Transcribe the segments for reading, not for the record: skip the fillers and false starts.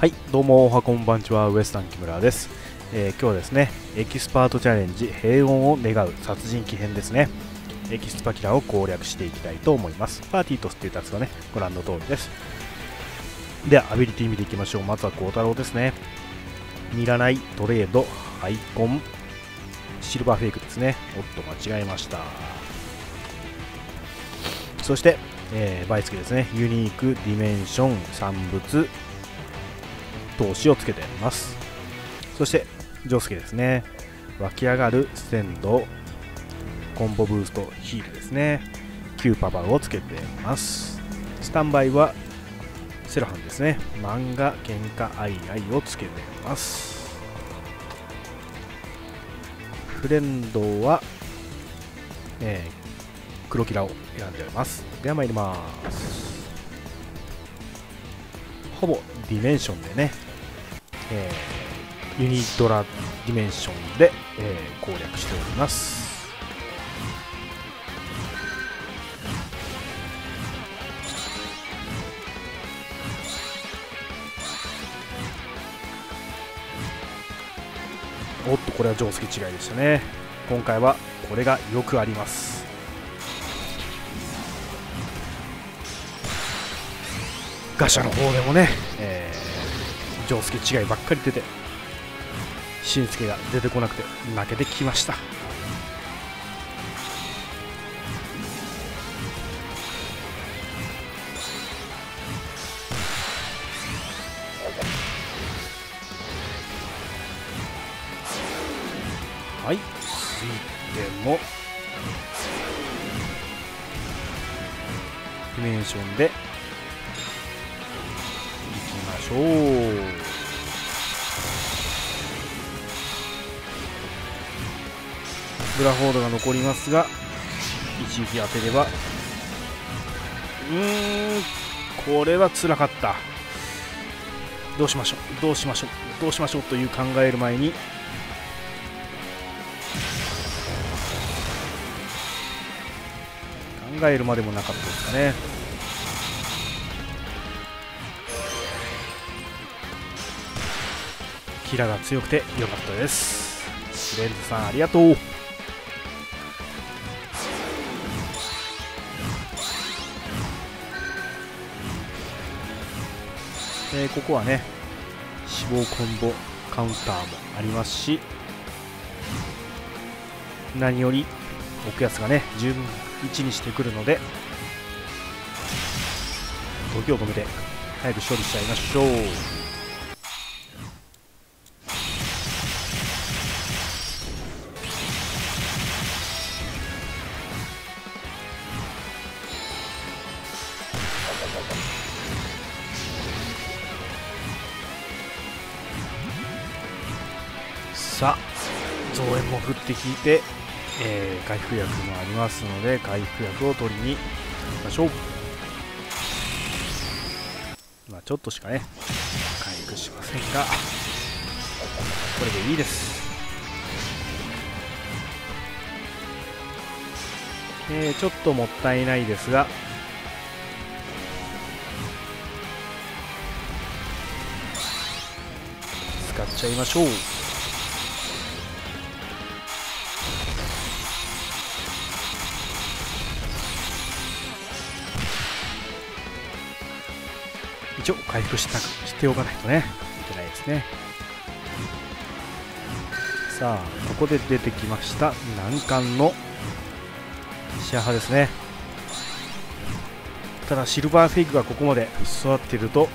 はい、どうもおはこんばんちは、ウエスタン木村です。今日はですね、エキスパートチャレンジ平穏を願う殺人鬼編ですね。エキスパキラを攻略していきたいと思います。パーティーとステータスがね、ご覧の通りです。ではアビリティ見ていきましょう。まずは光太郎ですね。ニラナイ、トレード、ハイコン、シルバーフェイクですね。おっと間違えました。そして、バイスケですね。ユニーク、ディメンション、産物、投資をつけてあります。そしてジョスケですね。湧き上がる、鮮度、コンボブースト、ヒールですね。9パワーをつけてます。スタンバイはセロハンですね。漫画、喧嘩、アイアイをつけてます。フレンドは、黒キラを選んでおります。では参ります。ほぼディメンションでね、ユニドラディメンションで、攻略しております。おっと、これは定石違いでしたね。今回はこれがよくあります。ガシャの方でもね、定石違いばっかり出て、しんすけが出てこなくて負けてきました。はい、ついてもディメンションでいきましょう。ブラフォードが残りますが、一撃当てれば、これはつらかった。どうしましょうという考える前に、考えるまでもなかったですかね。キラが強くて良かったです。フレンズさんありがとう。ここはね、死亡コンボカウンターもありますし、何より奥安がね、十分1にしてくるので、時を止めて早く処理しちゃいましょう。さあ、増援も振って引いて、回復薬もありますので、回復薬を取りに行きましょう。まあちょっとしかね回復しませんが、これでいいです。ちょっともったいないですが、使っちゃいましょう。一応回復しておかないとね、いけないですね。さあ、ここで出てきました難関のシアハですね。ただシルバーフェイクがここまで座っていると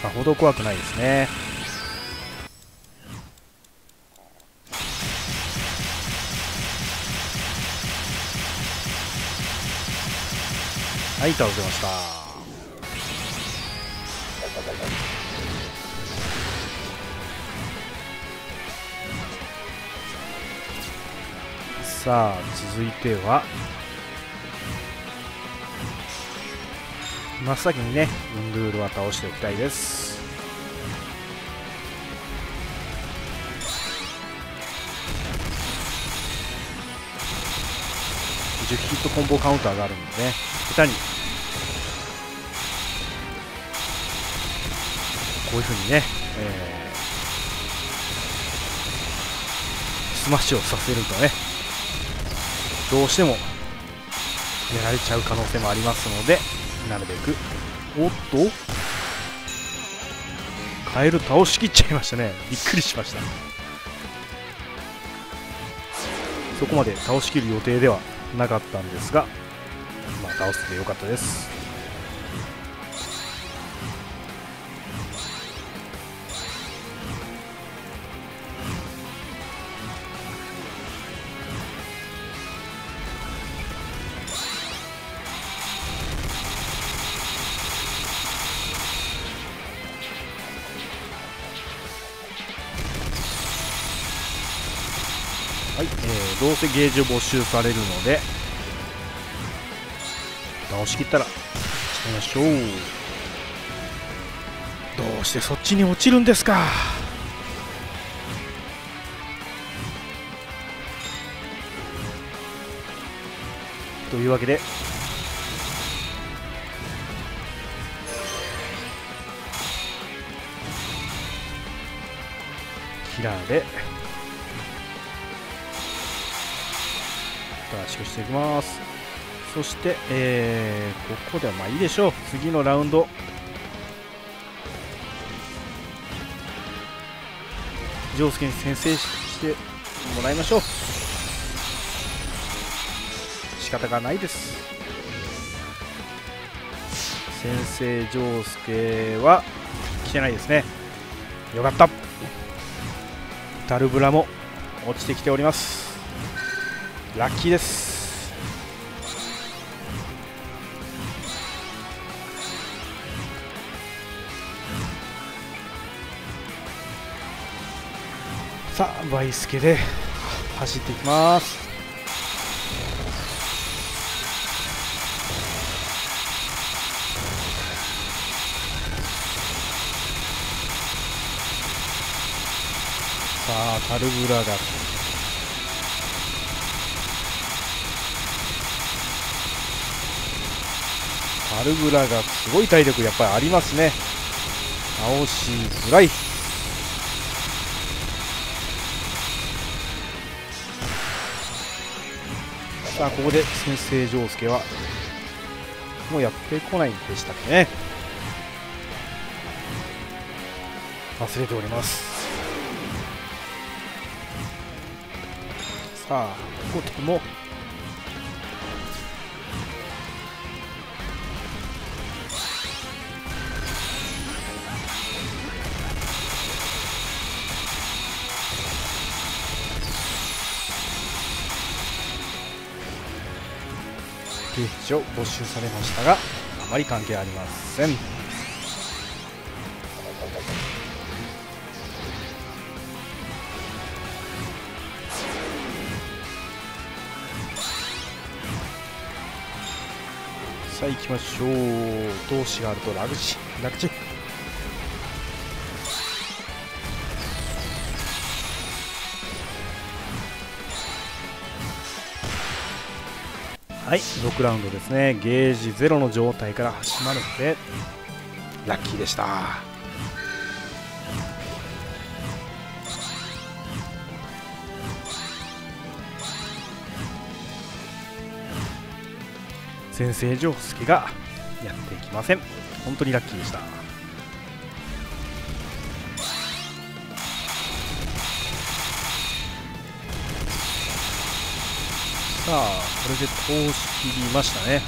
さほど怖くないですね。はい、倒せました。さあ、続いては真っ先にね、ウンドゥールは倒しておきたいです。10ヒットコンボカウンターがあるんでね、下手にこういうふうにね、スマッシュをさせるとね、どうしてもやられちゃう可能性もありますので、なるべく、おっとカエル倒しきっちゃいましたね。びっくりしました。そこまで倒しきる予定ではなかったんですが、まあ、倒せてよかったです。はい、どうせゲージを没収されるので、倒しきったらしてみましょう。どうしてそっちに落ちるんですか。というわけでキラーで圧縮していきます。そして、ここではまあいいでしょう。次のラウンド丈介に先制してもらいましょう。仕方がないです。先制丈介は来てないですね。よかった。ダルブラも落ちてきております。ラッキーです。さあバイスケで走っていきます。さあタルブラがアルブラがすごい体力やっぱりありますね。倒しづらい。さあここで先生丈介はもうやってこないんでしたっけね。忘れております。さあここでもゲージを没収されましたが、あまり関係ありません。さあ行きましょう。闘志があると楽ちん。はい、6ラウンドですね。ゲージゼロの状態から始まるのでラッキーでした。先生丈介がやっていきません。本当にラッキーでした。さあこれで通し切りましたね。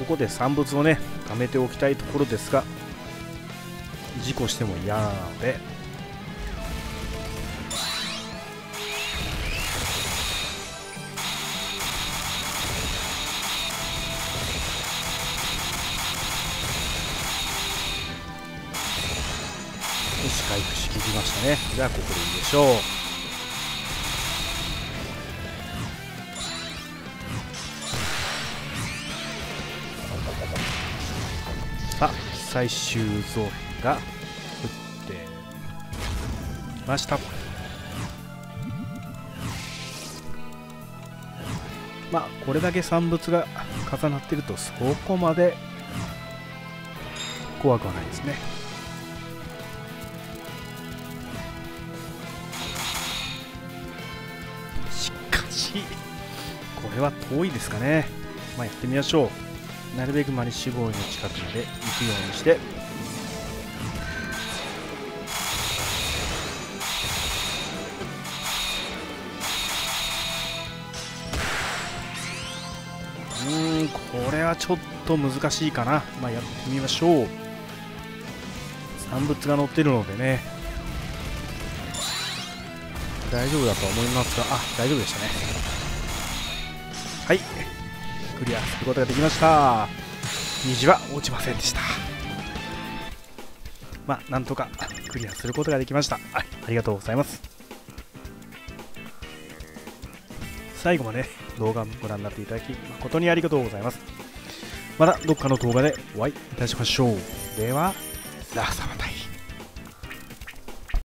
ここで産物をね貯めておきたいところですが、事故しても嫌なので。回復しきりましたね。じゃあここでいいでしょう。ささあ最終ゾーンが降ってきました。まあこれだけ産物が重なってるとそこまで怖くはないですね。しかしこれは遠いですかね。まあやってみましょう。なるべくマリッシュボーイの近くまで行くようにして、これはちょっと難しいかな。まあやってみましょう。産物が乗ってるのでね大丈夫だと思いますが、あ、大丈夫でしたね。はい、クリアすることができました。虹は落ちませんでした。まあなんとかクリアすることができました。ありがとうございます。最後まで動画をご覧になっていただき誠にありがとうございます。またどっかの動画でお会いいたしましょう。ではラサバタイ。